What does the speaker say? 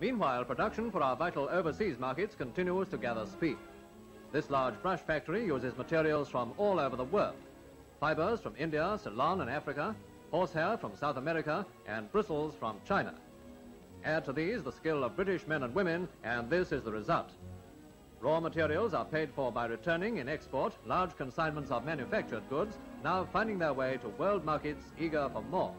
Meanwhile, production for our vital overseas markets continues to gather speed. This large brush factory uses materials from all over the world. Fibers from India, Ceylon and Africa, horsehair from South America and bristles from China. Add to these the skill of British men and women and this is the result. Raw materials are paid for by returning in export large consignments of manufactured goods now finding their way to world markets eager for more.